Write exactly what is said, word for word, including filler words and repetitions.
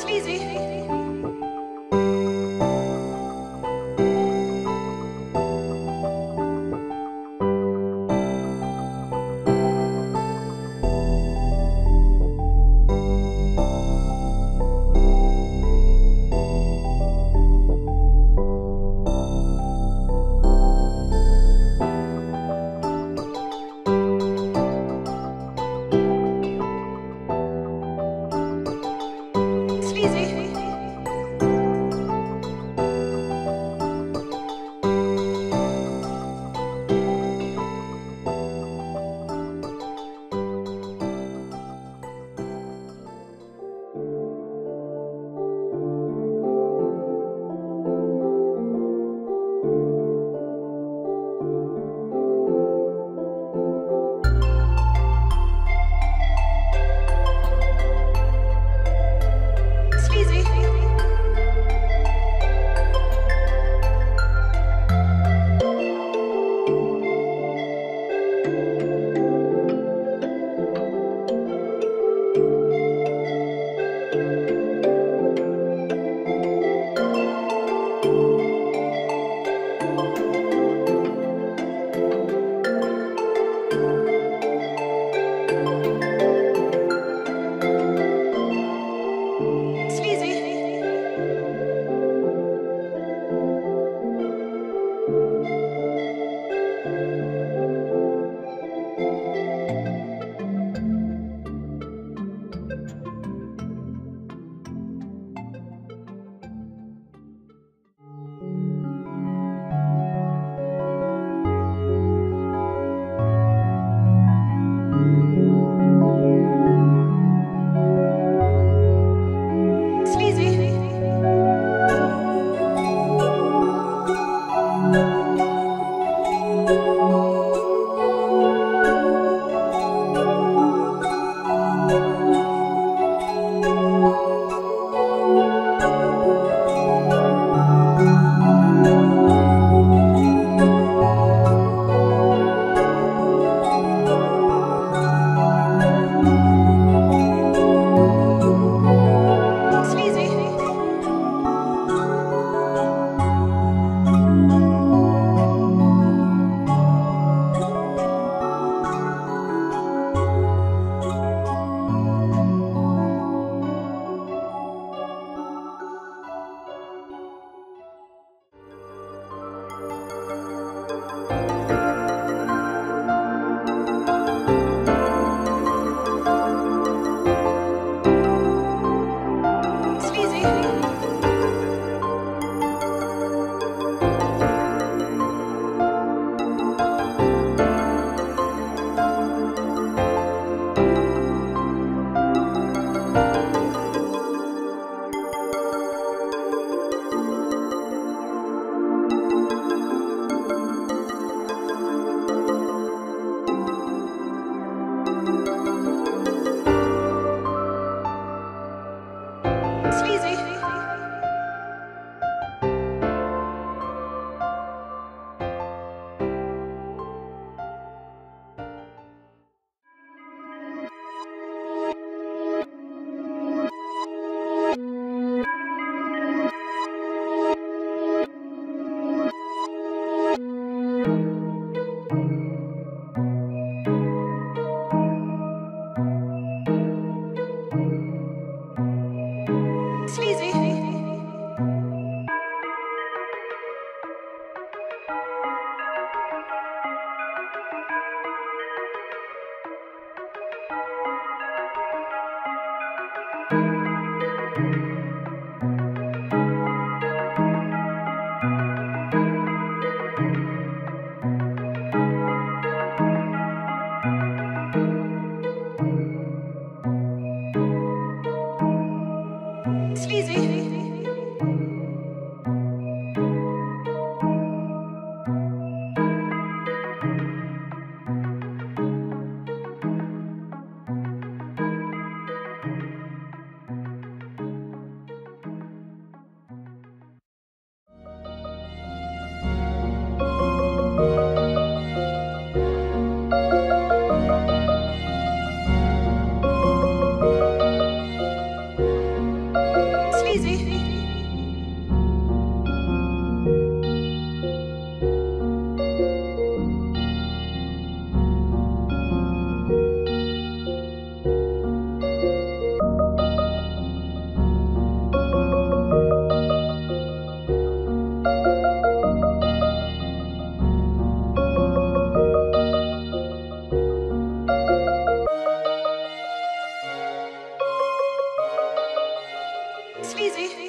Sliizy. Sliizy.